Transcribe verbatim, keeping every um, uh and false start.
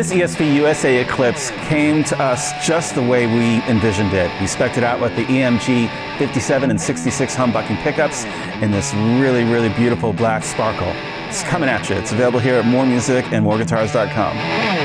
This E S P U S A Eclipse came to us just the way we envisioned it. We spec'd it out with the E M G fifty-seven and sixty-six humbucking pickups in this really, really beautiful black sparkle. It's coming at you. It's available here at more music and more guitars dot com.